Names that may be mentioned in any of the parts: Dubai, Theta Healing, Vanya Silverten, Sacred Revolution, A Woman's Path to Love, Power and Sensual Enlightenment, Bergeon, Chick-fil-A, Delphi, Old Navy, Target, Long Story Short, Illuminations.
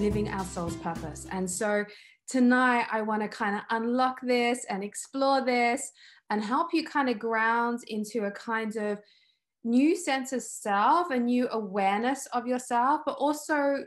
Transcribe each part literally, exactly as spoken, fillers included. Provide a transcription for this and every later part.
living our soul's purpose. And so tonight I want to kind of unlock this and explore this and help you kind of ground into a kind of new sense of self, a new awareness of yourself, but also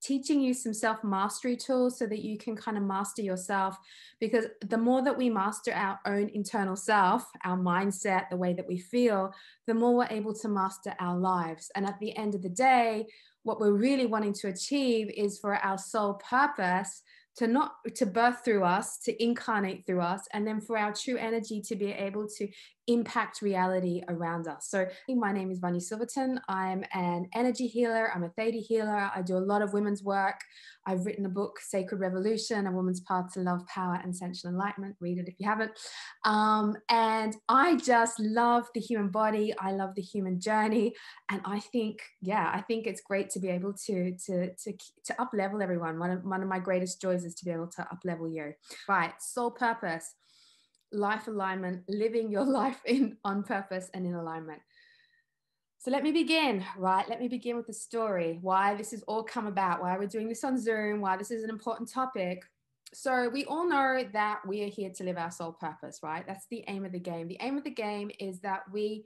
teaching you some self-mastery tools so that you can kind of master yourself. Because the more that we master our own internal self, our mindset, the way that we feel, the more we're able to master our lives. And at the end of the day, what we're really wanting to achieve is for our soul purpose to not to birth through us, to incarnate through us, and then for our true energy to be able to impact reality around us. So my name is Vanya Silverten. I'm an energy healer. I'm a theta healer. I do a lot of women's work. I've written a book, Sacred Revolution, A Woman's Path to Love, Power and Sensual Enlightenment. Read it if you haven't. Um, and I just love the human body. I love the human journey. And I think, yeah, I think it's great to be able to, to, to, to up-level everyone. One of, one of my greatest joys is to be able to up-level you. Right, soul purpose, life alignment, living your life in on purpose and in alignment. So let me begin, right? Let me begin with the story, why this has all come about, why we're doing this on Zoom, why this is an important topic. So we all know that we are here to live our soul purpose, right? That's the aim of the game. The aim of the game is that we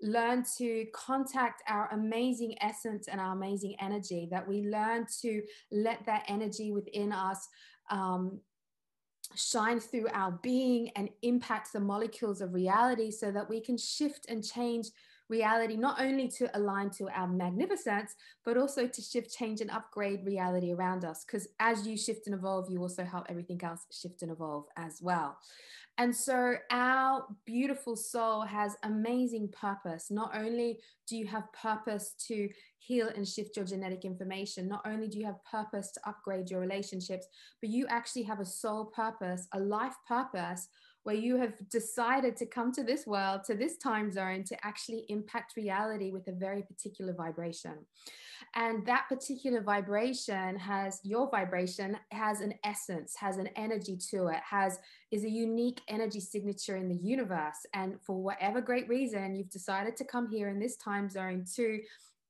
learn to contact our amazing essence and our amazing energy, that we learn to let that energy within us um, shine through our being and impact the molecules of reality so that we can shift and change reality, not only to align to our magnificence, but also to shift, change, and upgrade reality around us. Because as you shift and evolve, you also help everything else shift and evolve as well. And so our beautiful soul has amazing purpose. Not only do you have purpose to heal and shift your genetic information, not only do you have purpose to upgrade your relationships, but you actually have a soul purpose, a life purpose, where you have decided to come to this world, to this time zone, to actually impact reality with a very particular vibration. And that particular vibration has, your vibration has an essence, has an energy to it, has, is a unique energy signature in the universe. And for whatever great reason, you've decided to come here in this time zone to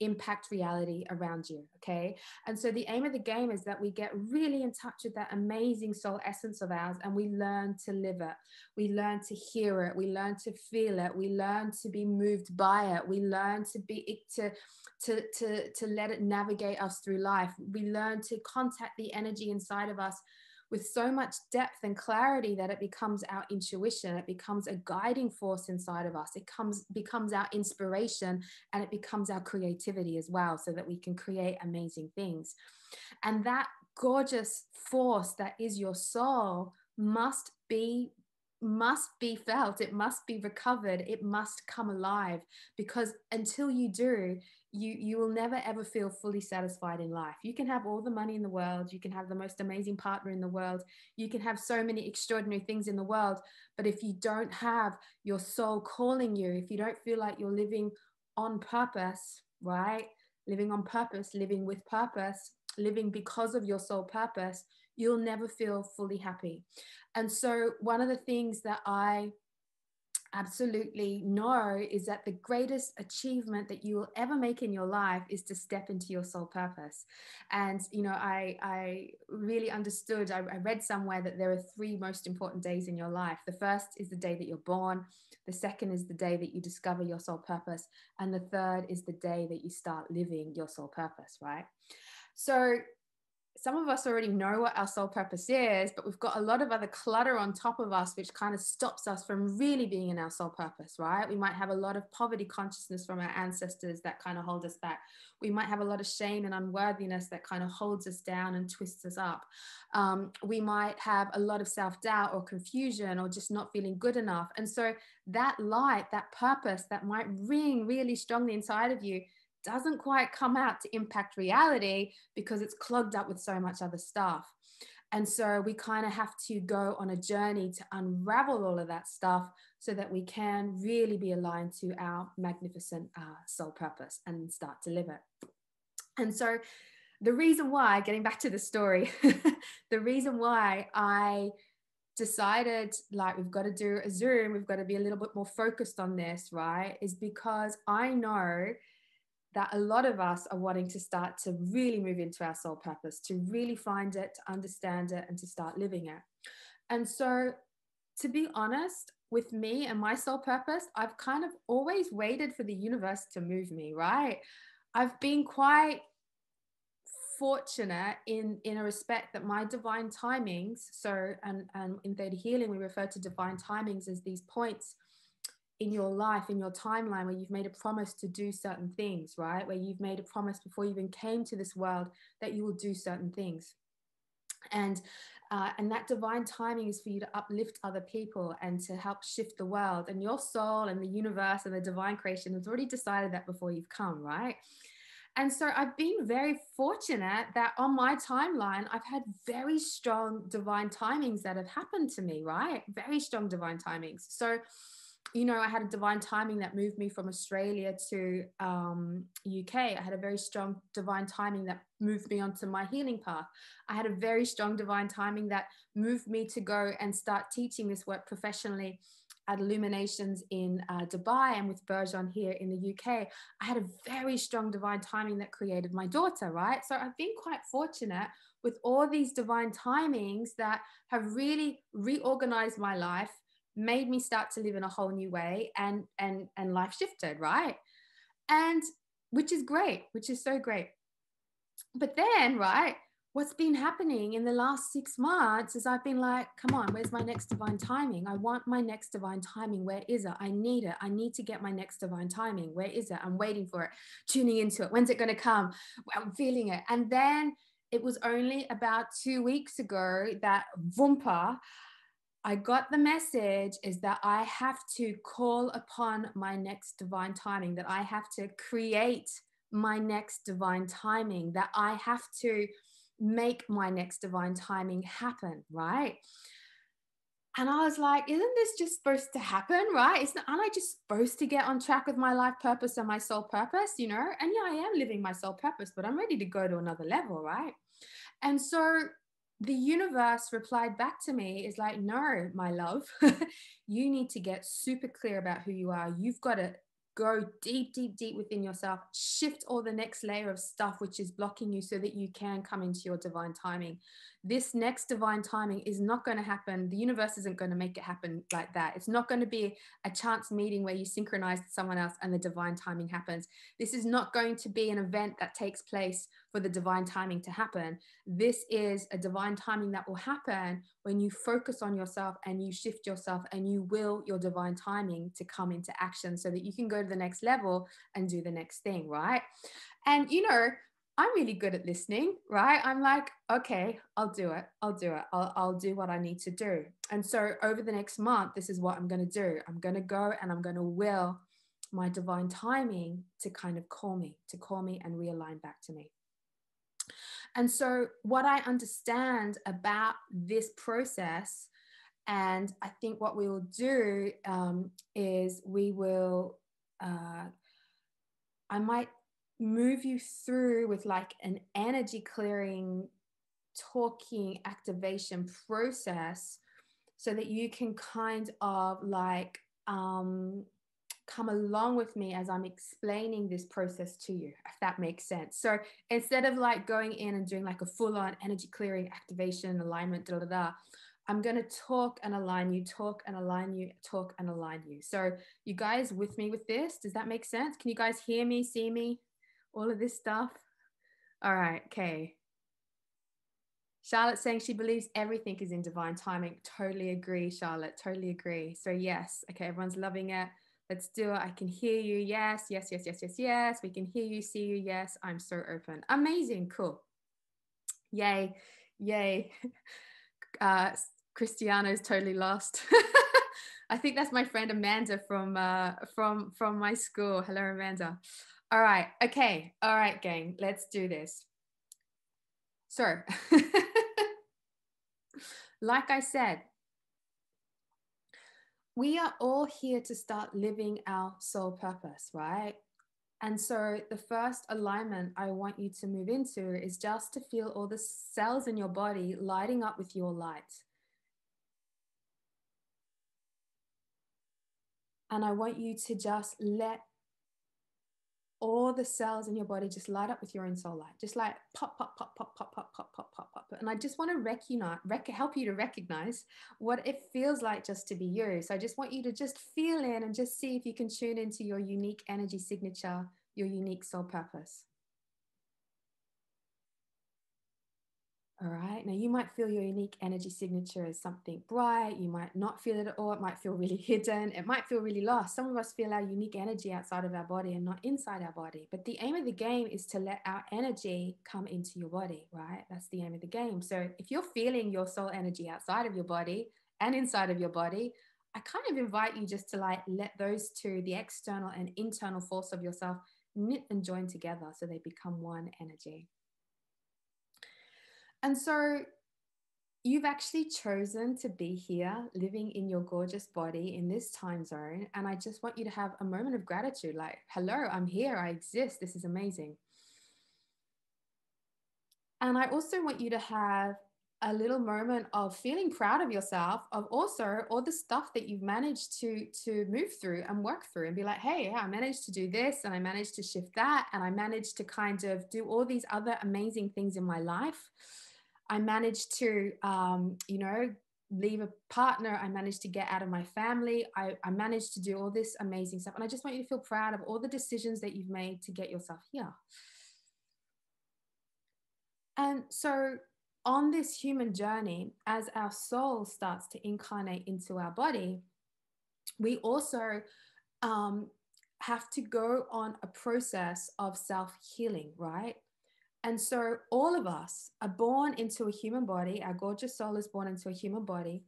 impact reality around you, okay? And so the aim of the game is that we get really in touch with that amazing soul essence of ours, and we learn to live it. We learn to hear it. We learn to feel it. We learn to be moved by it. We learn to be to to to, to let it navigate us through life. We learn to contact the energy inside of us with so much depth and clarity that it becomes our intuition, it becomes a guiding force inside of us, it comes, becomes our inspiration, and it becomes our creativity as well, so that we can create amazing things. And that gorgeous force that is your soul must be must be felt, it must be recovered, it must come alive, because until you do, you you will never ever feel fully satisfied in life. You can have all the money in the world, you can have the most amazing partner in the world, you can have so many extraordinary things in the world, but if you don't have your soul calling you, if you don't feel like you're living on purpose, right? Living on purpose, living with purpose, living because of your soul purpose, you'll never feel fully happy. And so one of the things that I absolutely know is that the greatest achievement that you will ever make in your life is to step into your soul purpose. And, you know, I, I really understood, I, I read somewhere that there are three most important days in your life. The first is the day that you're born. The second is the day that you discover your soul purpose. And the third is the day that you start living your soul purpose, right? So some of us already know what our soul purpose is, but we've got a lot of other clutter on top of us, which kind of stops us from really being in our soul purpose, right? We might have a lot of poverty consciousness from our ancestors that kind of hold us back. We might have a lot of shame and unworthiness that kind of holds us down and twists us up. Um, we might have a lot of self-doubt or confusion or just not feeling good enough. And so that light, that purpose that might ring really strongly inside of you doesn't quite come out to impact reality because it's clogged up with so much other stuff. And so we kind of have to go on a journey to unravel all of that stuff so that we can really be aligned to our magnificent uh, soul purpose and start to live it. And so the reason why, getting back to the story, the reason why I decided, like, we've got to do a Zoom, we've got to be a little bit more focused on this, right, is because I know that a lot of us are wanting to start to really move into our soul purpose, to really find it, to understand it, and to start living it. And so, to be honest, with me and my soul purpose, I've kind of always waited for the universe to move me, right? I've been quite fortunate in, in a respect that my divine timings, so, and, and in Theta Healing, we refer to divine timings as these points in your life, in your timeline, where you've made a promise to do certain things, right? Where you've made a promise before you even came to this world that you will do certain things. And uh, and that divine timing is for you to uplift other people and to help shift the world. And your soul and the universe and the divine creation has already decided that before you've come, right? And so I've been very fortunate that on my timeline, I've had very strong divine timings that have happened to me, right? Very strong divine timings. So, you know, I had a divine timing that moved me from Australia to um, U K. I had a very strong divine timing that moved me onto my healing path. I had a very strong divine timing that moved me to go and start teaching this work professionally at Illuminations in uh, Dubai and with Bergeon here in the U K. I had a very strong divine timing that created my daughter, right? So I've been quite fortunate with all these divine timings that have really reorganized my life, made me start to live in a whole new way, and and and life shifted, right? And which is great, which is so great. But then, right, what's been happening in the last six months is I've been like, come on, where's my next divine timing? I want my next divine timing. Where is it? I need it. I need to get my next divine timing. Where is it? I'm waiting for it, tuning into it. When's it going to come? I'm feeling it. And then it was only about two weeks ago that Vumpa, I got the message is that I have to call upon my next divine timing, that I have to create my next divine timing, that I have to make my next divine timing happen, right? And I was like, isn't this just supposed to happen, right? Isn't, aren't I just supposed to get on track with my life purpose and my soul purpose, you know? And yeah, I am living my soul purpose, but I'm ready to go to another level, right? And so the universe replied back to me is like, no, my love, you need to get super clear about who you are. You've got to go deep, deep, deep within yourself, shift all the next layer of stuff which is blocking you so that you can come into your divine timing. This next divine timing is not going to happen. The universe isn't going to make it happen like that. It's not going to be a chance meeting where you synchronize to someone else and the divine timing happens. This is not going to be an event that takes place for the divine timing to happen. This is a divine timing that will happen when you focus on yourself and you shift yourself and you will your divine timing to come into action so that you can go to the next level and do the next thing, right? And, you know, I'm really good at listening, right? I'm like, okay, I'll do it. I'll do it. I'll, I'll do what I need to do. And so over the next month, this is what I'm going to do. I'm going to go and I'm going to will my divine timing to kind of call me, to call me and realign back to me. And so what I understand about this process, and I think what we will do um, is we will, uh, I might move you through with like an energy clearing, talking, activation process so that you can kind of like um, come along with me as I'm explaining this process to you, if that makes sense. So instead of like going in and doing like a full-on energy clearing, activation, alignment, da da da, I'm going to talk and align you, talk and align you, talk and align you. So you guys with me with this? Does that make sense? Can you guys hear me, see me, all of this stuff? All right, okay. Charlotte's saying she believes everything is in divine timing. Totally agree, Charlotte, totally agree. So yes, okay, everyone's loving it. Let's do it. I can hear you. Yes, yes, yes, yes, yes, yes. We can hear you, see you. Yes, I'm so open. Amazing. Cool. Yay. Yay. Uh, Cristiano's totally lost. I think that's my friend Amanda from, uh, from, from my school. Hello, Amanda. All right. Okay. All right, gang. Let's do this. So, like I said, we are all here to start living our soul purpose, right? And so the first alignment I want you to move into is just to feel all the cells in your body lighting up with your light. And I want you to just let all the cells in your body just light up with your own soul light, just like pop, pop, pop, pop, pop, pop, pop, pop, pop, pop. And I just want to recognize, rec- help you to recognize what it feels like just to be you. So I just want you to just feel in and just see if you can tune into your unique energy signature, your unique soul purpose. All right, now you might feel your unique energy signature as something bright. You might not feel it at all. It might feel really hidden. It might feel really lost. Some of us feel our unique energy outside of our body and not inside our body. But the aim of the game is to let our energy come into your body, right? That's the aim of the game. So if you're feeling your soul energy outside of your body and inside of your body, I kind of invite you just to like let those two, the external and internal force of yourself, knit and join together so they become one energy. And so you've actually chosen to be here living in your gorgeous body in this time zone. And I just want you to have a moment of gratitude, like, hello, I'm here, I exist, this is amazing. And I also want you to have a little moment of feeling proud of yourself, of also all the stuff that you've managed to, to move through and work through and be like, hey, yeah, I managed to do this and I managed to shift that and I managed to kind of do all these other amazing things in my life. I managed to, um, you know, leave a partner. I managed to get out of my family. I, I managed to do all this amazing stuff. And I just want you to feel proud of all the decisions that you've made to get yourself here. And so on this human journey, as our soul starts to incarnate into our body, we also um, have to go on a process of self-healing, right? And so all of us are born into a human body. Our gorgeous soul is born into a human body,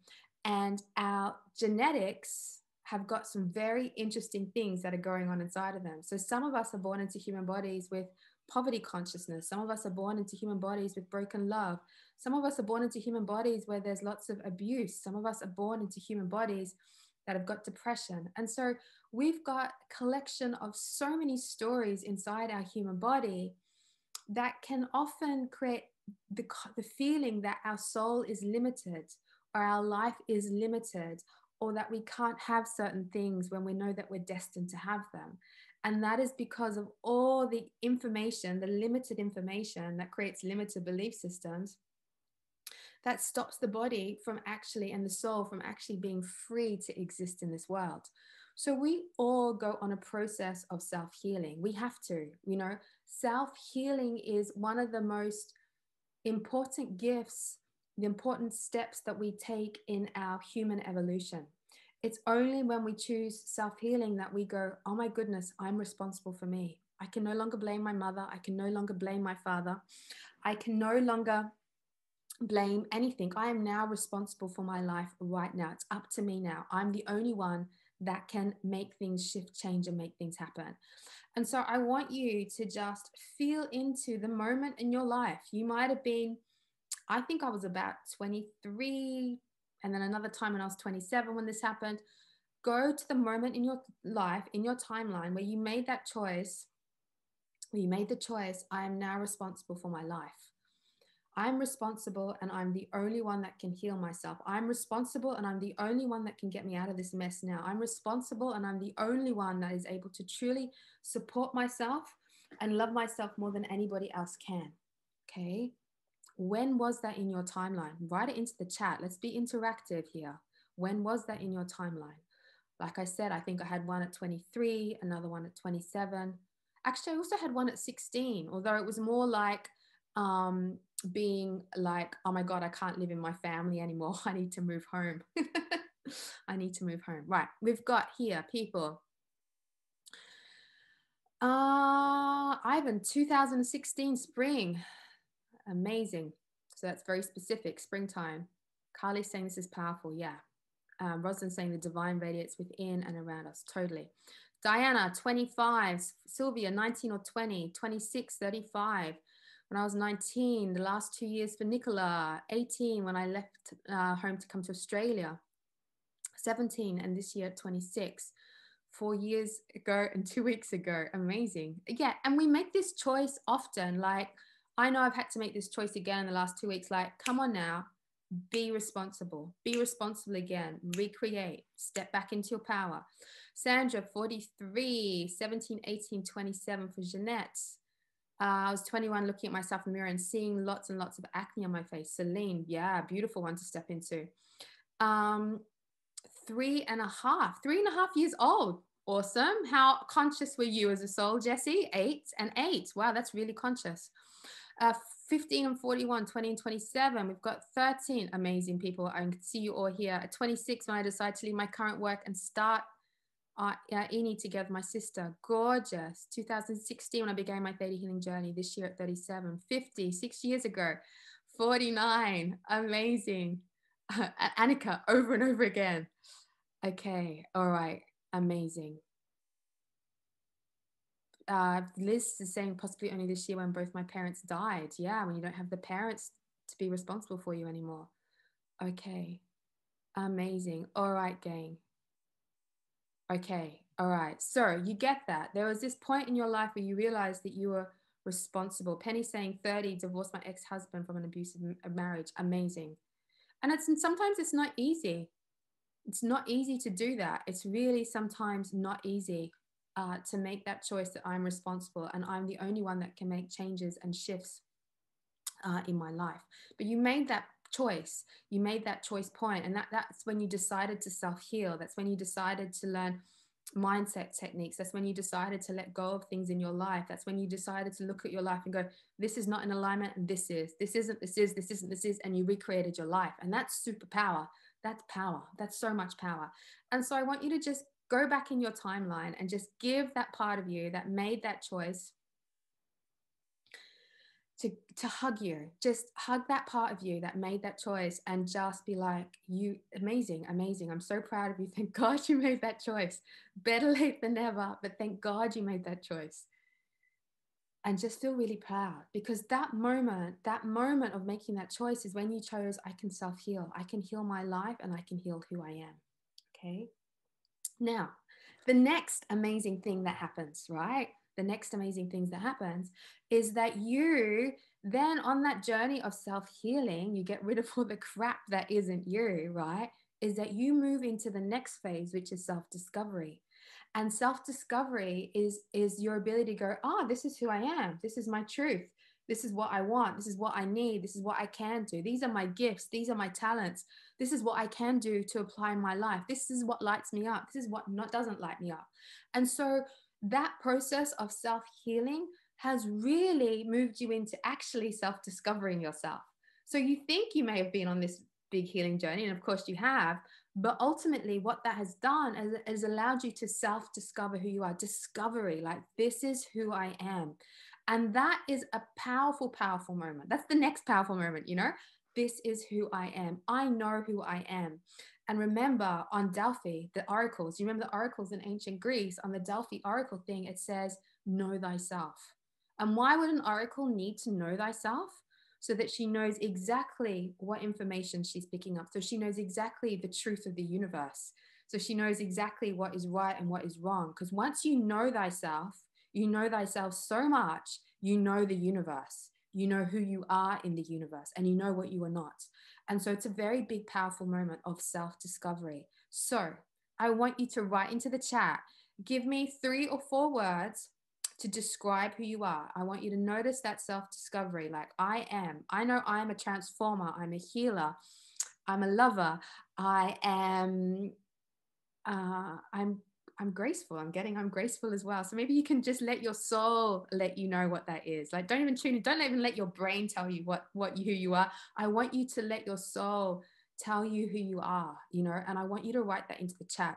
and our genetics have got some very interesting things that are going on inside of them. So some of us are born into human bodies with poverty consciousness. Some of us are born into human bodies with broken love. Some of us are born into human bodies where there's lots of abuse. Some of us are born into human bodies that have got depression. And so we've got a collection of so many stories inside our human body that can often create the, the feeling that our soul is limited, or our life is limited, or that we can't have certain things when we know that we're destined to have them. And that is because of all the information, the limited information that creates limited belief systems that stops the body from actually, and the soul from actually being free to exist in this world. So we all go on a process of self-healing. We have to, you know, self-healing is one of the most important gifts, the important steps that we take in our human evolution. It's only when we choose self-healing that we go, oh my goodness, I'm responsible for me. I can no longer blame my mother. I can no longer blame my father. I can no longer blame anything. I am now responsible for my life right now. It's up to me now. I'm the only one that can make things shift, change, and make things happen. And so I want you to just feel into the moment in your life. You might have been, I think I was about twenty-three, and then another time when I was twenty-seven when this happened. Go to the moment in your life, in your timeline, where you made that choice, where you made the choice, I am now responsible for my life. I'm responsible and I'm the only one that can heal myself. I'm responsible and I'm the only one that can get me out of this mess now. I'm responsible and I'm the only one that is able to truly support myself and love myself more than anybody else can, okay? When was that in your timeline? Write it into the chat. Let's be interactive here. When was that in your timeline? Like I said, I think I had one at twenty-three, another one at twenty-seven. Actually, I also had one at sixteen, although it was more like um, being like, oh my God, I can't live in my family anymore. I need to move home. I need to move home. Right, we've got here people. Uh, Ivan, two thousand sixteen spring. Amazing. So that's very specific, springtime. Carly's saying this is powerful, yeah. Um, Rosalind's saying the divine radiates within and around us, totally. Diana, twenty-five, Sylvia, nineteen or twenty, twenty-six, thirty-five. When I was nineteen, the last two years for Nicola, eighteen when I left uh, home to come to Australia, seventeen and this year twenty-six. Four years ago and two weeks ago, amazing. Yeah, and we make this choice often, like, I know I've had to make this choice again in the last two weeks. Like, come on now, Be responsible. Be responsible again. Recreate. Step back into your power. Sandra, forty-three, seventeen, eighteen, twenty-seven for Jeanette. Uh, I was twenty-one looking at myself in the mirror and seeing lots and lots of acne on my face. Celine, yeah, beautiful one to step into. Um, three and a half, three and a half years old. Awesome. How conscious were you as a soul, Jesse? Eight and eight. Wow, that's really conscious. Uh, fifteen and forty-one, twenty and twenty-seven. We've got thirteen amazing people. I can see you all here. At twenty-six, when I decided to leave my current work and start Uh, uh, Eni together, my sister, gorgeous. two thousand sixteen when I began my Theta Healing journey, this year at thirty-seven, fifty, six years ago, forty-nine, amazing. Uh, Annika, over and over again. Okay, all right, amazing. Uh, Liz is saying possibly only this year when both my parents died. Yeah, when you don't have the parents to be responsible for you anymore. Okay, amazing. All right, gang. Okay, all right, so you get that. There was this point in your life where you realized that you were responsible. Penny saying thirty, divorced my ex-husband from an abusive marriage, amazing. And it's and sometimes it's not easy. It's not easy to do that. It's really sometimes not easy uh, to make that choice that I'm responsible and I'm the only one that can make changes and shifts uh, in my life. But you made that choice. You made that choice point, and that that's when you decided to self-heal. That's when you decided to learn mindset techniques. That's when you decided to let go of things in your life. That's when you decided to look at your life and go, this is not in alignment, and this is, this isn't, this is, this isn't, this is, and you recreated your life. And that's superpower. That's power. That's so much power. And so I want you to just go back in your timeline and just give that part of you that made that choice To, to hug you, just hug that part of you that made that choice and just be like, you, amazing, amazing. I'm so proud of you. Thank God you made that choice. Better late than never, but thank God you made that choice. And just feel really proud, because that moment, that moment of making that choice is when you chose, I can self-heal. I can heal my life and I can heal who I am. Okay. Now, the next amazing thing that happens, right? The next amazing things that happens is that you then on that journey of self-healing, you get rid of all the crap that isn't you, right? Is that you move into the next phase, which is self-discovery. And self-discovery is, is your ability to go, oh, this is who I am. This is my truth. This is what I want. This is what I need. This is what I can do. These are my gifts. These are my talents. This is what I can do to apply in my life. This is what lights me up. This is what not doesn't light me up. And so that process of self-healing has really moved you into actually self-discovering yourself. So you think you may have been on this big healing journey, and of course you have, but ultimately what that has done is, is allowed you to self-discover who you are. Discovery, like this is who I am. And that is a powerful, powerful moment. That's the next powerful moment, you know? This is who I am. I know who I am. And remember on Delphi, the oracles, you remember the oracles in ancient Greece, on the Delphi oracle thing, it says, know thyself. And why would an oracle need to know thyself? So that she knows exactly what information she's picking up. So she knows exactly the truth of the universe. So she knows exactly what is right and what is wrong. Because once you know thyself, you know thyself so much, you know the universe. You know who you are in the universe and you know what you are not. And so it's a very big, powerful moment of self-discovery. So I want you to write into the chat, give me three or four words to describe who you are. I want you to notice that self-discovery, like I am. I know I'm a transformer. I'm a healer. I'm a lover. I am, uh, I'm, I'm graceful. I'm getting, I'm graceful as well. So maybe you can just let your soul let you know what that is. Like, don't even tune in. Don't even let your brain tell you what, what you, who you are. I want you to let your soul tell you who you are, you know, and I want you to write that into the chat.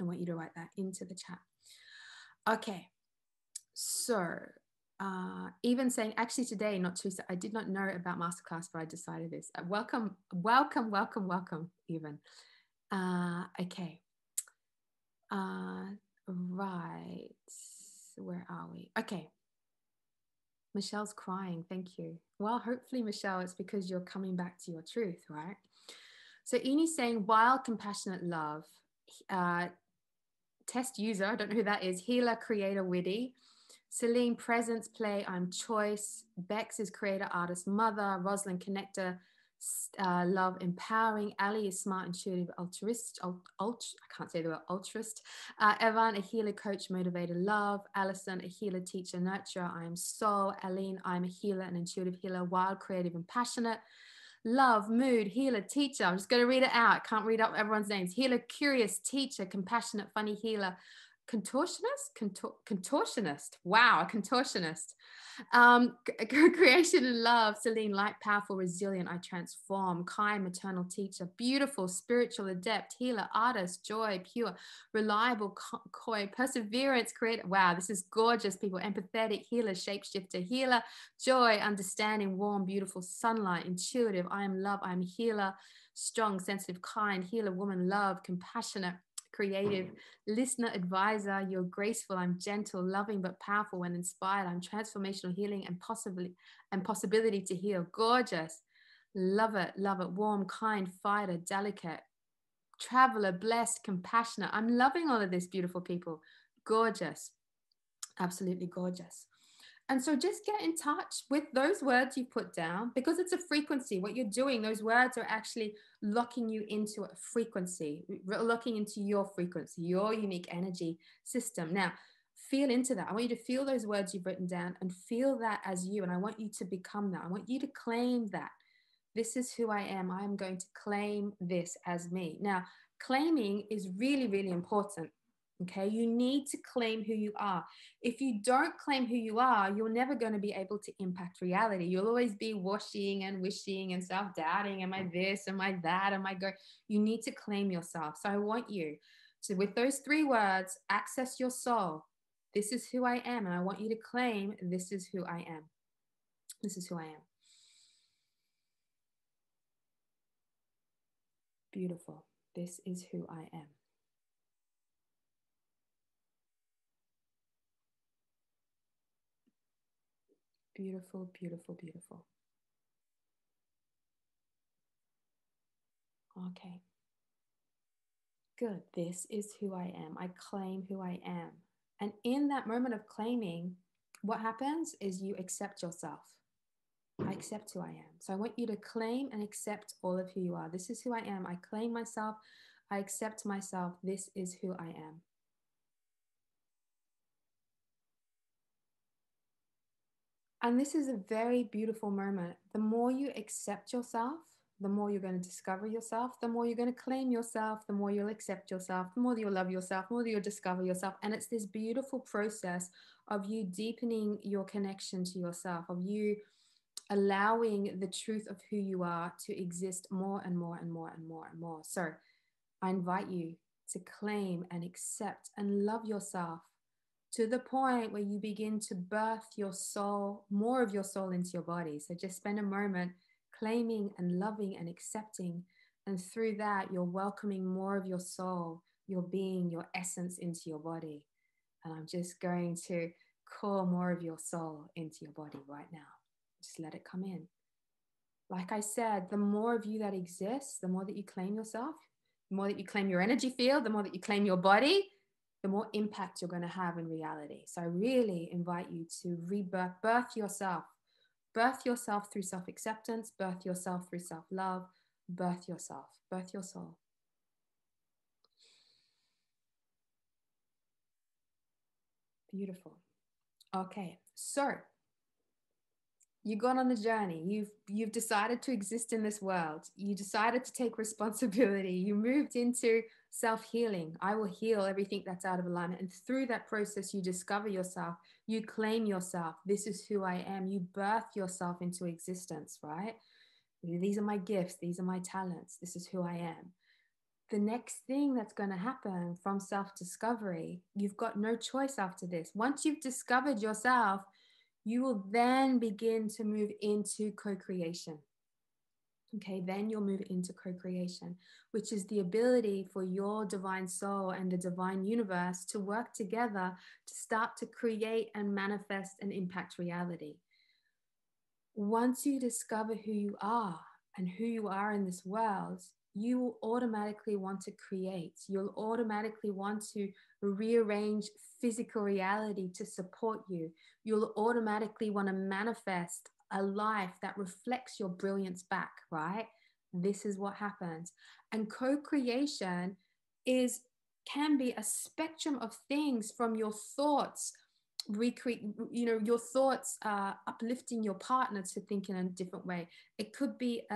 I want you to write that into the chat. Okay. So uh, even saying actually today, not Teresa, I did not know about Masterclass, but I decided this. Uh, welcome, welcome, welcome, welcome even. Uh, okay. Uh, right. Where are we? Okay. Michelle's crying. Thank you. Well, hopefully, Michelle, it's because you're coming back to your truth, right? So Eni's saying wild, compassionate love, uh, test user. I don't know who that is. Healer, creator, witty. Celine, presence, play. I'm choice. Bex is creator, artist, mother. Rosalind, connector. uh, love empowering. Ali is smart, intuitive, altruist. Alt, alt, I can't say the word altruist. Uh, Evan, a healer, coach, motivator, love. Alison, a healer, teacher, nurturer. I am soul. Aline, I am a healer, an intuitive healer, wild, creative, and passionate. Love, mood, healer, teacher. I'm just going to read it out. I can't read up everyone's names. Healer, curious, teacher, compassionate, funny, healer. Contortionist? Contor contortionist. Wow, a contortionist. Um, creation and love. Celine, light, powerful, resilient. I transform. Kai, maternal teacher. Beautiful, spiritual, adept, healer, artist, joy, pure, reliable, coy, perseverance, creative. Wow, this is gorgeous, people. Empathetic, healer, shapeshifter, healer, joy, understanding, warm, beautiful, sunlight, intuitive. I am love. I am healer, strong, sensitive, kind, healer, woman, love, compassionate, creative, listener, advisor. You're graceful. I'm gentle, loving, but powerful when inspired. I'm transformational, healing, and possibly and possibility to heal. Gorgeous. Love it. Love it. Warm, kind, fighter, delicate, traveler, blessed, compassionate. I'm loving all of this, beautiful people. Gorgeous. Absolutely gorgeous. And so just get in touch with those words you put down, because it's a frequency. What you're doing, those words are actually locking you into a frequency, locking into your frequency, your unique energy system. Now, feel into that. I want you to feel those words you've written down and feel that as you. And I want you to become that. I want you to claim that. This is who I am. I'm going to claim this as me. Now, claiming is really, really important. Okay, you need to claim who you are. If you don't claim who you are, you're never going to be able to impact reality. You'll always be washing and wishing and self-doubting. Am I this? Am I that? Am I go? You need to claim yourself. So I want you to, with those three words, access your soul. This is who I am. And I want you to claim, this is who I am. This is who I am. Beautiful. This is who I am. Beautiful, beautiful, beautiful. Okay. Good. This is who I am. I claim who I am. And in that moment of claiming, what happens is you accept yourself. I accept who I am. So I want you to claim and accept all of who you are. This is who I am. I claim myself. I accept myself. This is who I am. And this is a very beautiful moment. The more you accept yourself, the more you're going to discover yourself, the more you're going to claim yourself, the more you'll accept yourself, the more you'll love yourself, the more you'll discover yourself. And it's this beautiful process of you deepening your connection to yourself, of you allowing the truth of who you are to exist more and more and more and more and more. So I invite you to claim and accept and love yourself, to the point where you begin to birth your soul, more of your soul into your body. So just spend a moment claiming and loving and accepting. And through that, you're welcoming more of your soul, your being, your essence into your body. And I'm just going to call more of your soul into your body right now. Just let it come in. Like I said, the more of you that exists, the more that you claim yourself, the more that you claim your energy field, the more that you claim your body, the more impact you're going to have in reality. So I really invite you to rebirth, birth yourself, birth yourself through self-acceptance, birth yourself through self-love, birth yourself, birth your soul. Beautiful. Okay, so you've gone on the journey. You've, you've decided to exist in this world. You decided to take responsibility. You moved into self-healing. I will heal everything that's out of alignment. And through that process, you discover yourself. You claim yourself. This is who I am. You birth yourself into existence, right? These are my gifts. These are my talents. This is who I am. The next thing that's going to happen from self-discovery, you've got no choice after this. Once you've discovered yourself, you will then begin to move into co-creation. Okay, then you'll move into co-creation, which is the ability for your divine soul and the divine universe to work together to start to create and manifest and impact reality. Once you discover who you are and who you are in this world, you will automatically want to create. You'll automatically want to rearrange physical reality to support you. You'll automatically want to manifest a life that reflects your brilliance back, right? This is what happens. And co-creation is can be a spectrum of things, from your thoughts recreate, you know, your thoughts uh, uplifting your partner to think in a different way. It could be a,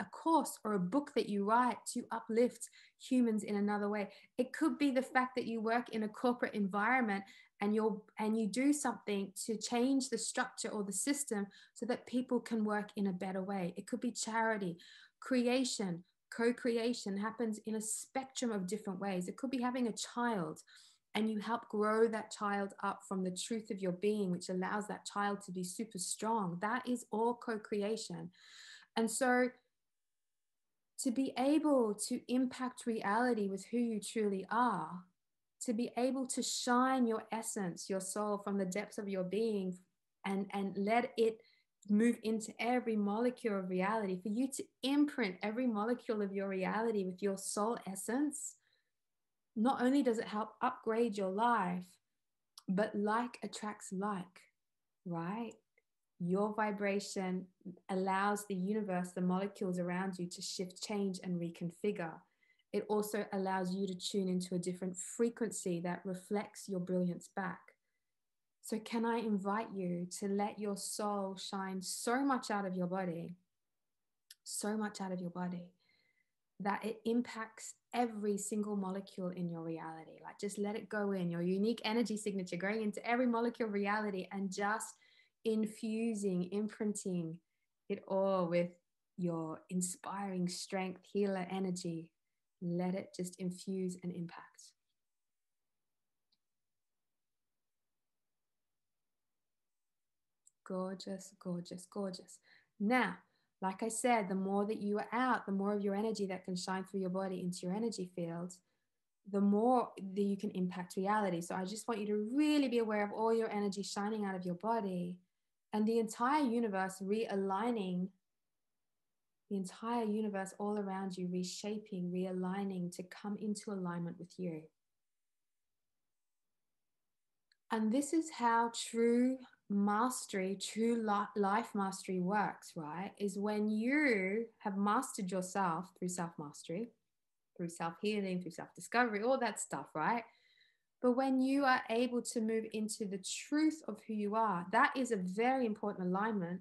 a course or a book that you write to uplift humans in another way. It could be the fact that you work in a corporate environment and you're and you do something to change the structure or the system so that people can work in a better way. It could be charity. Creation, co-creation happens in a spectrum of different ways. It could be having a child and you help grow that child up from the truth of your being, which allows that child to be super strong. That is all co-creation. And so to be able to impact reality with who you truly are, to be able to shine your essence, your soul from the depths of your being, and, and let it move into every molecule of reality, for you to imprint every molecule of your reality with your soul essence, not only does it help upgrade your life, but like attracts like, right? Your vibration allows the universe, the molecules around you, to shift, change, and reconfigure. It also allows you to tune into a different frequency that reflects your brilliance back. So can I invite you to let your soul shine so much out of your body, so much out of your body, that it impacts every single molecule in your reality. Like, just let it go in, your unique energy signature going into every molecule of reality and just infusing, imprinting it all with your inspiring strength, healer energy. Let it just infuse and impact. Gorgeous, gorgeous, gorgeous. Now, like I said, the more that you are out, the more of your energy that can shine through your body into your energy field, the more that you can impact reality. So I just want you to really be aware of all your energy shining out of your body and the entire universe realigning, the entire universe all around you, reshaping, realigning to come into alignment with you. And this is how true mastery, true life mastery works, right? Is when you have mastered yourself through self-mastery, through self-healing, through self-discovery, all that stuff, right? But when you are able to move into the truth of who you are, that is a very important alignment.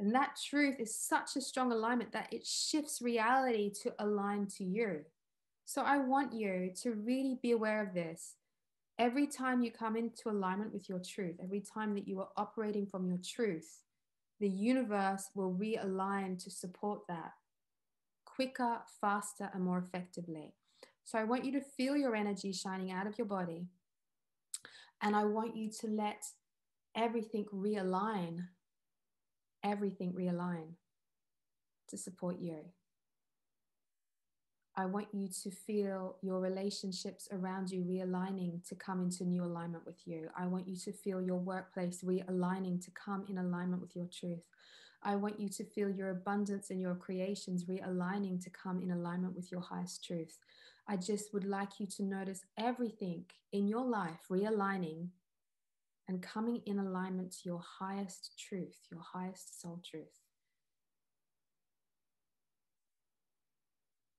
And that truth is such a strong alignment that it shifts reality to align to you. So I want you to really be aware of this. Every time you come into alignment with your truth, every time that you are operating from your truth, the universe will realign to support that quicker, faster, and more effectively. So I want you to feel your energy shining out of your body. And I want you to let everything realign, everything realign to support you. I want you to feel your relationships around you realigning to come into new alignment with you. I want you to feel your workplace realigning to come in alignment with your truth. I want you to feel your abundance and your creations realigning to come in alignment with your highest truth. I just would like you to notice everything in your life realigning and coming in alignment to your highest truth, your highest soul truth.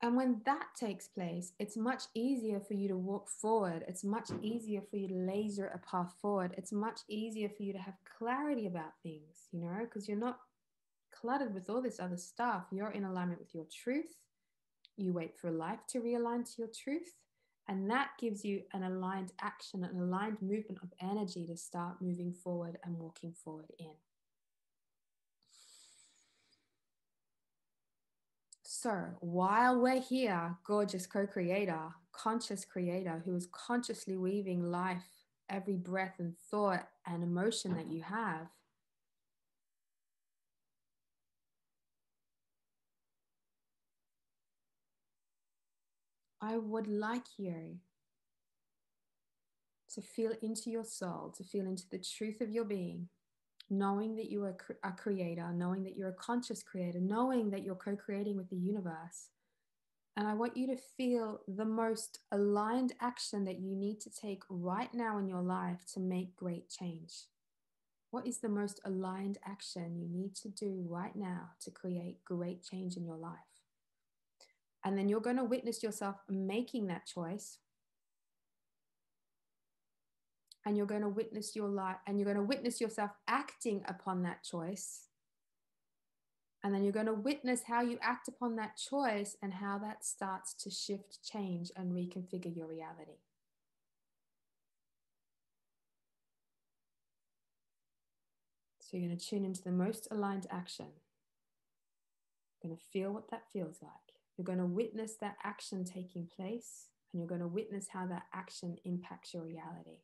And when that takes place, it's much easier for you to walk forward. It's much easier for you to laser a path forward. It's much easier for you to have clarity about things, you know, because you're not cluttered with all this other stuff. You're in alignment with your truth. You wait for life to realign to your truth. And that gives you an aligned action, an aligned movement of energy to start moving forward and walking forward in. So while we're here, gorgeous co-creator, conscious creator who is consciously weaving life, every breath and thought and emotion that you have, I would like you to feel into your soul, to feel into the truth of your being, knowing that you are a creator, knowing that you're a conscious creator, knowing that you're co-creating with the universe. And I want you to feel the most aligned action that you need to take right now in your life to make great change, What is the most aligned action you need to do right now to create great change in your life? And then you're going to witness yourself making that choice. And you're going to witness your life, and you're going to witness yourself acting upon that choice. And then you're going to witness how you act upon that choice and how that starts to shift, change, and reconfigure your reality. So you're going to tune into the most aligned action. You're going to feel what that feels like. You're going to witness that action taking place, and you're going to witness how that action impacts your reality.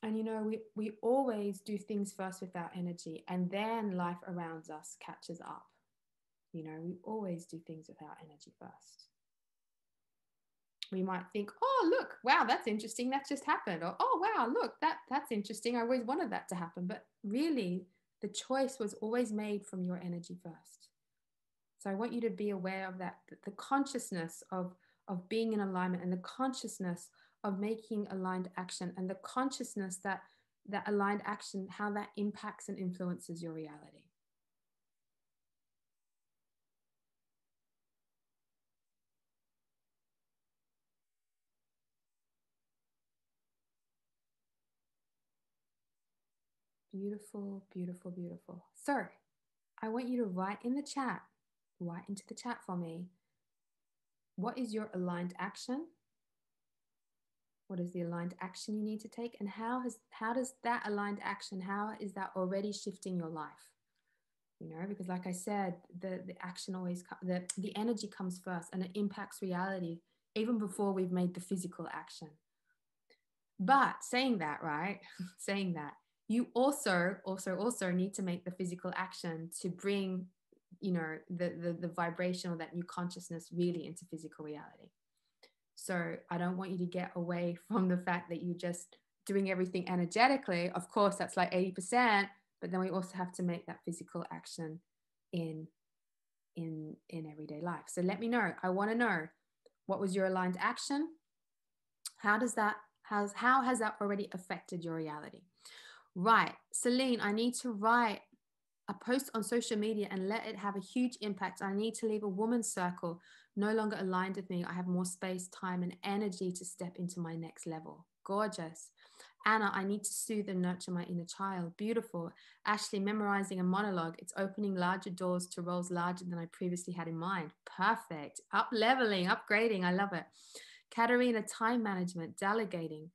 And you know, we, we always do things first with our energy, and then life around us catches up. You know, we always do things with our energy first. We might think, oh, look, wow, that's interesting. That just happened. Or, oh, wow, look, that, that's interesting. I always wanted that to happen. But really, the choice was always made from your energy first. So I want you to be aware of that, the consciousness of, of being in alignment, and the consciousness of making aligned action, and the consciousness that that aligned action, how that impacts and influences your reality. Beautiful, beautiful, beautiful. So I want you to write in the chat, write into the chat for me, what is your aligned action? What is the aligned action you need to take? And how has, how does that aligned action, how is that already shifting your life? You know, because like I said, the, the action always, the, the energy comes first, and it impacts reality even before we've made the physical action. But saying that, right, saying that, you also, also, also need to make the physical action to bring, you know, the, the, the vibration or that new consciousness really into physical reality. So I don't want you to get away from the fact that you're just doing everything energetically. Of course, that's like eighty percent, but then we also have to make that physical action in, in, in everyday life. So let me know. I want to know, what was your aligned action? How does that, how's, how has that already affected your reality? Right. Celine, I need to write a post on social media and let it have a huge impact. I need to leave a woman's circle, no longer aligned with me. I have more space, time, and energy to step into my next level. Gorgeous. Anna, I need to soothe and nurture my inner child. Beautiful. Ashley, memorizing a monologue. It's opening larger doors to roles larger than I previously had in mind. Perfect. Up leveling, upgrading. I love it. Katerina, time management, delegating.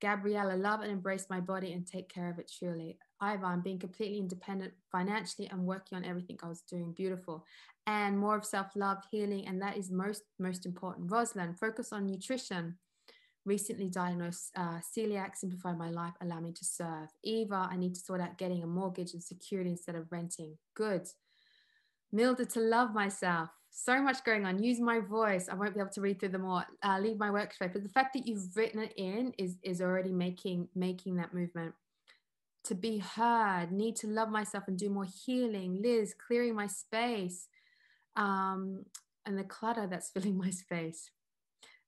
Gabriella, love and embrace my body and take care of it truly. Ivan, being completely independent financially and working on everything I was doing. Beautiful. And more of self-love, healing, and that is most, most important. Rosalind, focus on nutrition. Recently diagnosed uh, celiac, simplify my life, allow me to serve. Eva, I need to sort out getting a mortgage and security instead of renting. Good. Milda, to love myself. So much going on. Use my voice. I won't be able to read through them all. Uh, leave my workspace. But the fact that you've written it in is, is already making, making that movement. To be heard. Need to love myself and do more healing. Liz, clearing my space. Um, and the clutter that's filling my space.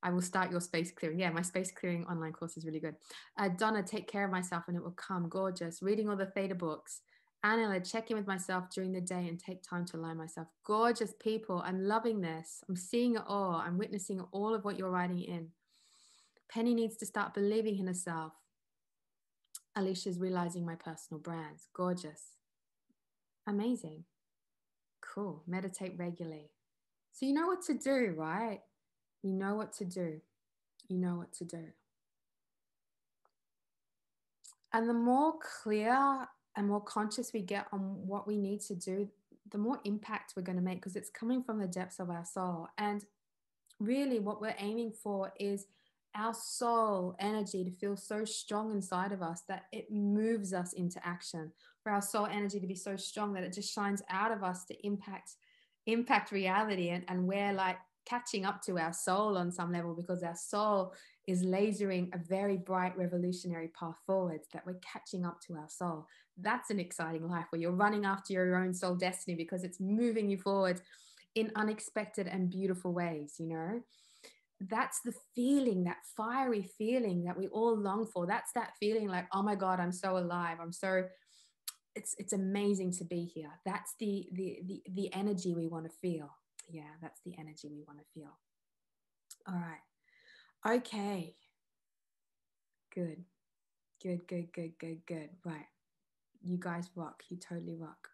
I will start your space clearing. Yeah, my space clearing online course is really good. Uh, Donna, take care of myself and it will come. Gorgeous. Reading all the Theta books. Anila, check in with myself during the day and take time to align myself. Gorgeous people. I'm loving this. I'm seeing it all. I'm witnessing all of what you're writing in. Penny needs to start believing in herself. Alicia's realizing my personal brands. Gorgeous. Amazing. Cool. Meditate regularly. So you know what to do, right? You know what to do. You know what to do. And the more clear and more conscious we get on what we need to do, the more impact we're going to make, because it's coming from the depths of our soul. And really what we're aiming for is our soul energy to feel so strong inside of us that it moves us into action, for our soul energy to be so strong that it just shines out of us to impact, impact reality. And, and we're like catching up to our soul on some level, because our soul is lasering a very bright revolutionary path forwards, that we're catching up to our soul. That's an exciting life where you're running after your own soul destiny, because it's moving you forward in unexpected and beautiful ways, you know. That's the feeling, that fiery feeling that we all long for. That's that feeling like, oh my God, I'm so alive. I'm so, it's it's amazing to be here. That's the the the, the energy we want to feel. Yeah, that's the energy we want to feel. All right. Okay. Good. Good, good, good, good, good. Right. You guys rock. You totally rock.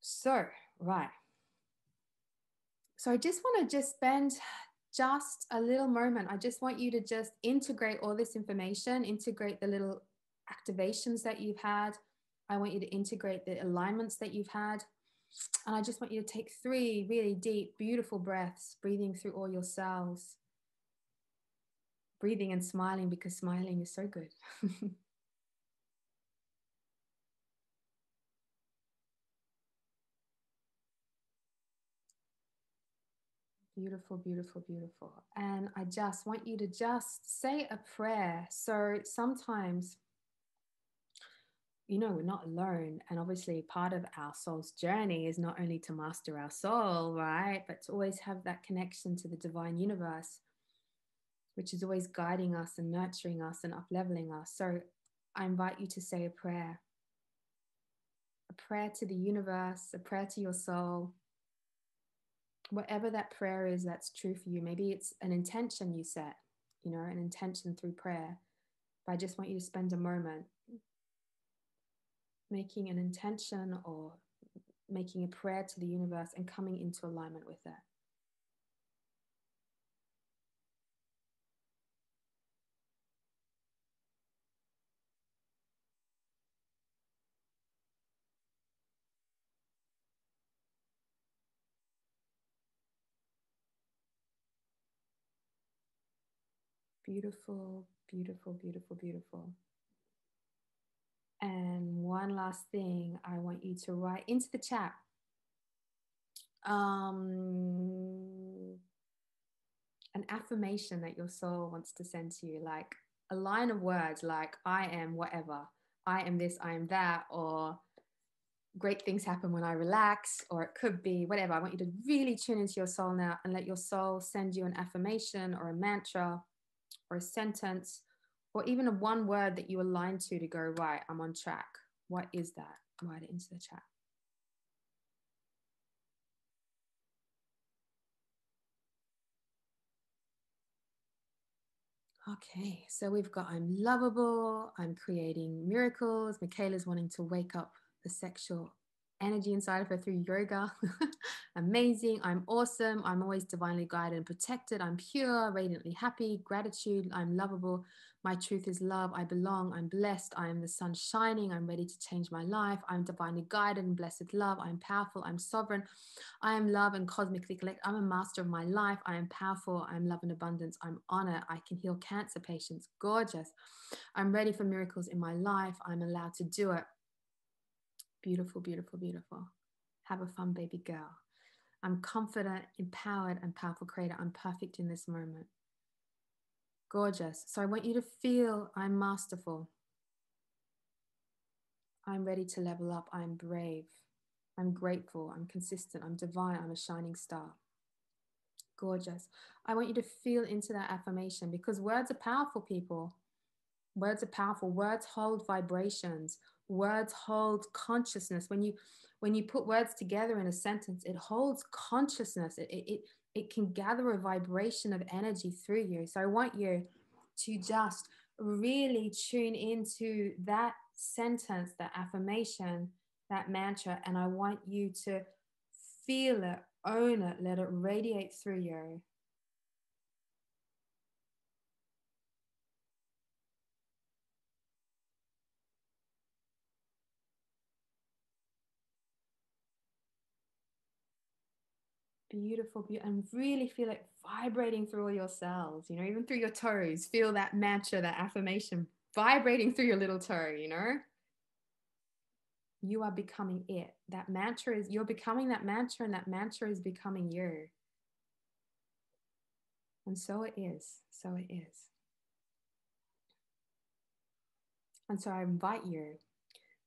So, right. So I just want to just spend just a little moment. I just want you to just integrate all this information, integrate the little activations that you've had. I want you to integrate the alignments that you've had. And I just want you to take three really deep, beautiful breaths, breathing through all your cells. Breathing and smiling, because smiling is so good. Beautiful, beautiful, beautiful. And I just want you to just say a prayer. So sometimes, you know, we're not alone. And obviously part of our soul's journey is not only to master our soul, right? But to always have that connection to the divine universe, which is always guiding us and nurturing us and up-leveling us. So I invite you to say a prayer. A prayer to the universe, a prayer to your soul. Whatever that prayer is that's true for you. Maybe it's an intention you set, you know, an intention through prayer. But I just want you to spend a moment making an intention or making a prayer to the universe and coming into alignment with it. Beautiful, beautiful, beautiful, beautiful. And one last thing, I want you to write into the chat. Um, an affirmation that your soul wants to send to you, like a line of words, like I am whatever, I am this, I am that, or great things happen when I relax, or it could be whatever. I want you to really tune into your soul now and let your soul send you an affirmation or a mantra, or a sentence, or even a one word that you align to, to go, right, I'm on track. What is that? Write it into the chat. Okay, so we've got I'm lovable, I'm creating miracles, Michaela's wanting to wake up the sexual energy inside of her through yoga. Amazing. I'm awesome. I'm always divinely guided and protected. I'm pure, radiantly happy, gratitude. I'm lovable. My truth is love. I belong. I'm blessed. I am the sun shining. I'm ready to change my life. I'm divinely guided and blessed with love. I'm powerful. I'm sovereign. I am love and cosmically collect. I'm a master of my life. I am powerful. I'm love and abundance. I'm honor. I can heal cancer patients. Gorgeous. I'm ready for miracles in my life. I'm allowed to do it. Beautiful, beautiful, beautiful. Have a fun baby girl. I'm confident, empowered, and powerful creator. I'm perfect in this moment. Gorgeous. So I want you to feel I'm masterful. I'm ready to level up. I'm brave. I'm grateful. I'm consistent. I'm divine. I'm a shining star. Gorgeous. I want you to feel into that affirmation, because words are powerful, people. Words are powerful. Words hold vibrations. Words hold consciousness. When you when you put words together in a sentence, it holds consciousness. It, it, it can gather a vibration of energy through you. So I want you to just really tune into that sentence, that affirmation, that mantra, and I want you to feel it, own it, let it radiate through you. Beautiful, beautiful, and really feel it vibrating through all your cells, you know, even through your toes. Feel that mantra, that affirmation vibrating through your little toe, you know. You are becoming it. That mantra is, you're becoming that mantra, and that mantra is becoming you. And so it is, so it is. And so I invite you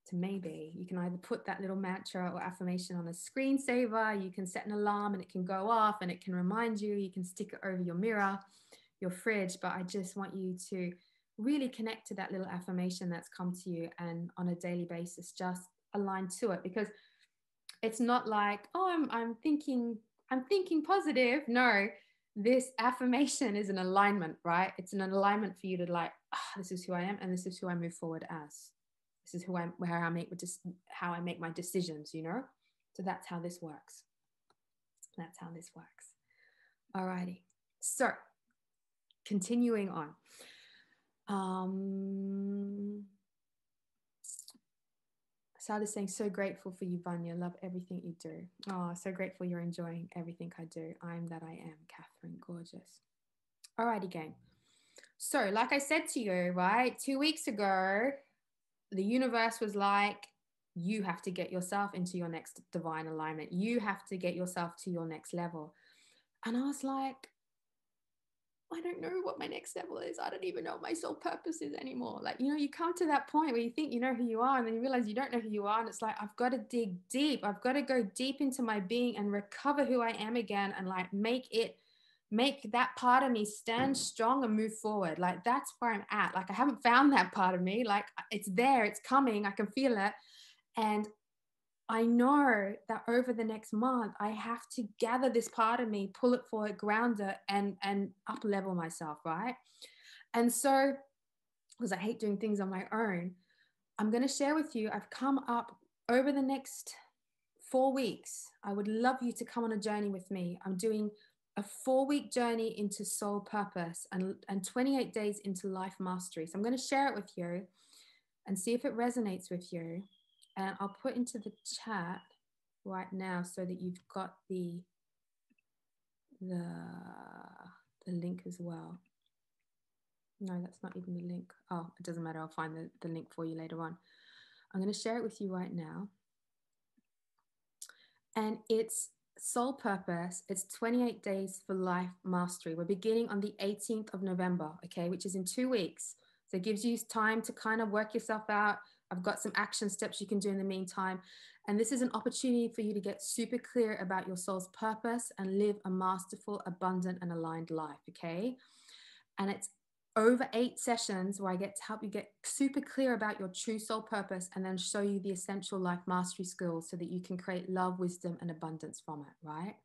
to maybe. You can either put that little mantra or affirmation on a screensaver, you can set an alarm and it can go off and it can remind you, you can stick it over your mirror, your fridge, but I just want you to really connect to that little affirmation that's come to you, and on a daily basis, just align to it, because it's not like, oh, I'm, I'm thinking, I'm thinking positive. No, this affirmation is an alignment, right? It's an alignment for you to like, oh, this is who I am, and this is who I move forward as. This is who I, where I make, just how I make my decisions, you know? So that's how this works. That's how this works. All righty. So continuing on. Um, Sada's saying, so grateful for you, Vanya. Love everything you do. Oh, so grateful you're enjoying everything I do. I'm that I am, Catherine. Gorgeous. All righty, gang. So like I said to you, right, two weeks ago, the universe was like, you have to get yourself into your next divine alignment. You have to get yourself to your next level. And I was like, I don't know what my next level is. I don't even know what my soul purpose is anymore. Like, you know, you come to that point where you think you know who you are, and then you realize you don't know who you are. And it's like, I've got to dig deep. I've got to go deep into my being and recover who I am again, and like make it, make that part of me stand strong and move forward. Like, that's where I'm at. Like, I haven't found that part of me. Like, it's there, it's coming, I can feel it. And I know that over the next month, I have to gather this part of me, pull it forward, ground it, and, and up level myself, right? And so, because I hate doing things on my own, I'm going to share with you, I've come up over the next four weeks. I would love you to come on a journey with me. I'm doing a four-week journey into soul purpose and, and twenty-eight days into life mastery. So I'm going to share it with you and see if it resonates with you. And I'll put into the chat right now so that you've got the, the, the link as well. No, that's not even the link. Oh, it doesn't matter. I'll find the, the link for you later on. I'm going to share it with you right now. And it's soul purpose. It's twenty-eight days for life mastery. We're beginning on the eighteenth of November, okay, which is in two weeks. So it gives you time to kind of work yourself out. I've got some action steps you can do in the meantime. And this is an opportunity for you to get super clear about your soul's purpose and live a masterful, abundant, and aligned life, okay? And it's over eight sessions where I get to help you get super clear about your true soul purpose and then show you the essential life mastery skills so that you can create love, wisdom, and abundance from it, right?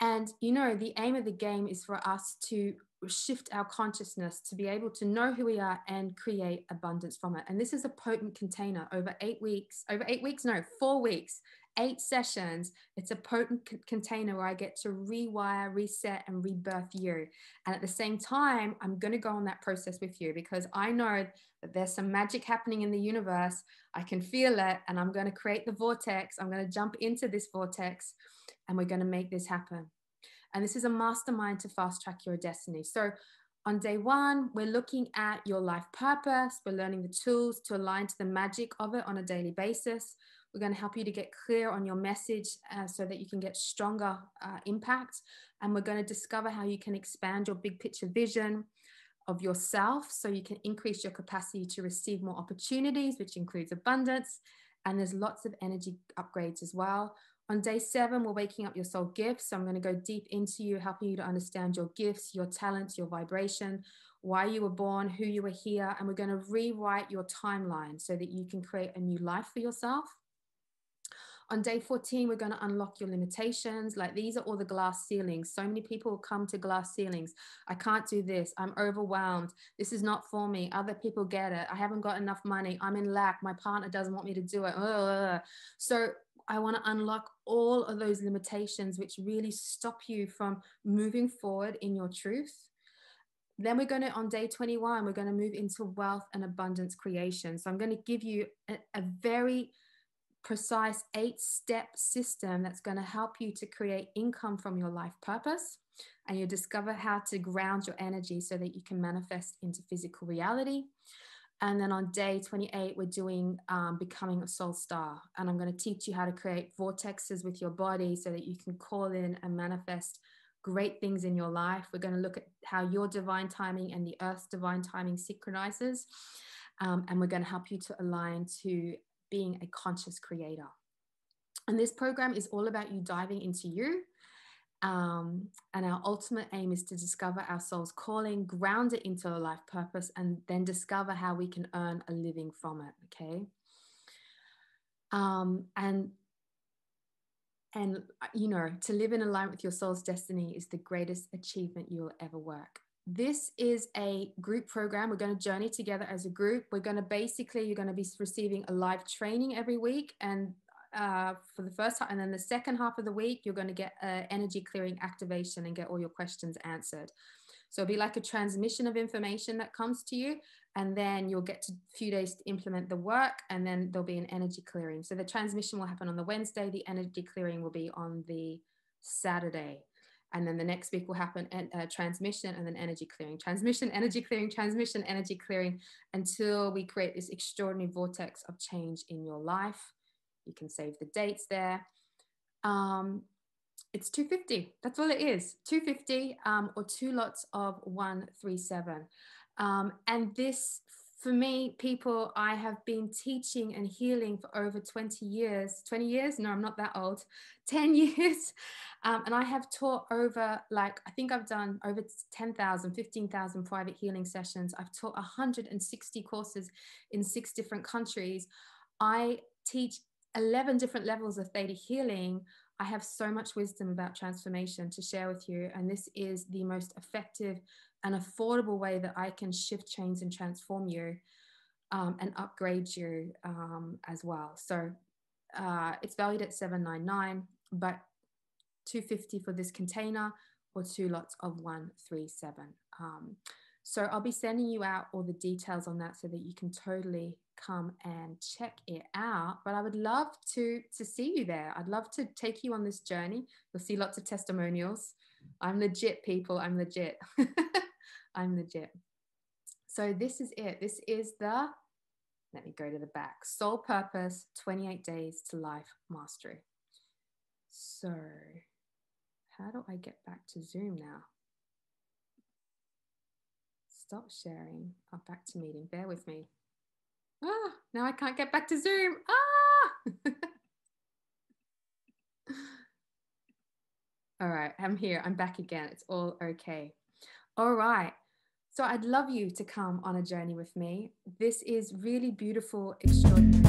And, you know, the aim of the game is for us to shift our consciousness to be able to know who we are and create abundance from it. And this is a potent container over eight weeks, over eight weeks, no, four weeks, eight sessions. It's a potent c- container where I get to rewire, reset, and rebirth you. And at the same time, I'm going to go on that process with you because I know that there's some magic happening in the universe. I can feel it, and I'm going to create the vortex. I'm going to jump into this vortex, and we're going to make this happen. And this is a mastermind to fast track your destiny. So on day one, we're looking at your life purpose. We're learning the tools to align to the magic of it on a daily basis. We're going to help you to get clear on your message uh, so that you can get stronger uh, impact. And we're going to discover how you can expand your big picture vision of yourself so you can increase your capacity to receive more opportunities, which includes abundance. And there's lots of energy upgrades as well. On day seven, we're waking up your soul gifts. So I'm going to go deep into you, helping you to understand your gifts, your talents, your vibration, why you were born, who you were here. And we're going to rewrite your timeline so that you can create a new life for yourself. On day fourteen, we're going to unlock your limitations. Like, these are all the glass ceilings. So many people will come to glass ceilings. I can't do this. I'm overwhelmed. This is not for me. Other people get it. I haven't got enough money. I'm in lack. My partner doesn't want me to do it. Ugh. So I want to unlock all of those limitations which really stop you from moving forward in your truth. Then we're going to, on day twenty-one, we're going to move into wealth and abundance creation. So I'm going to give you a, a very precise eight-step system that's going to help you to create income from your life purpose, and you discover how to ground your energy so that you can manifest into physical reality. And then on day twenty-eight, we're doing um, becoming a soul star. And I'm going to teach you how to create vortexes with your body so that you can call in and manifest great things in your life. We're going to look at how your divine timing and the earth's divine timing synchronizes. Um, and we're going to help you to align to being a conscious creator. And this program is all about you diving into you. Um, and our ultimate aim is to discover our soul's calling, ground it into a life purpose, and then discover how we can earn a living from it. Okay. Um, and, and, you know, to live in alignment with your soul's destiny is the greatest achievement you'll ever work. This is a group program. We're going to journey together as a group. We're going to basically, you're going to be receiving a live training every week, and uh, for the first half, and then the second half of the week, you're going to get uh, energy clearing activation and get all your questions answered. So it'll be like a transmission of information that comes to you, and then you'll get a few days to implement the work, and then there'll be an energy clearing. So the transmission will happen on the Wednesday, the energy clearing will be on the Saturday. And then the next week will happen and uh, transmission, and then energy clearing, transmission, energy clearing, transmission, energy clearing, until we create this extraordinary vortex of change in your life. You can save the dates there. Um, it's two hundred fifty dollars. That's all it is. two hundred fifty dollars um, or two lots of one three seven. Um, and this, for me, people, I have been teaching and healing for over twenty years. twenty years? No, I'm not that old. ten years. Um, and I have taught over, like, I think I've done over ten thousand, fifteen thousand private healing sessions. I've taught one hundred sixty courses in six different countries. I teach eleven different levels of Theta Healing. I have so much wisdom about transformation to share with you. And this is the most effective and affordable way that I can shift chains and transform you um, and upgrade you um, as well. So uh, it's valued at seven ninety-nine, but two hundred fifty dollars for this container, or two lots of one three seven. Um, so I'll be sending you out all the details on that so that you can totally come and check it out. But I would love to to see you there. I'd love to take you on this journey. You'll see lots of testimonials. I'm legit, people. I'm legit. I'm legit. So this is it. This is the, let me go to the back, Soul Purpose twenty-eight days to Life Mastery. So how do I get back to Zoom now? Stop sharing. Oh, back to meeting. Bear with me. Ah, now I can't get back to Zoom. Ah! All right, I'm here. I'm back again. It's all okay. All right. So I'd love you to come on a journey with me. This is really beautiful, extraordinary.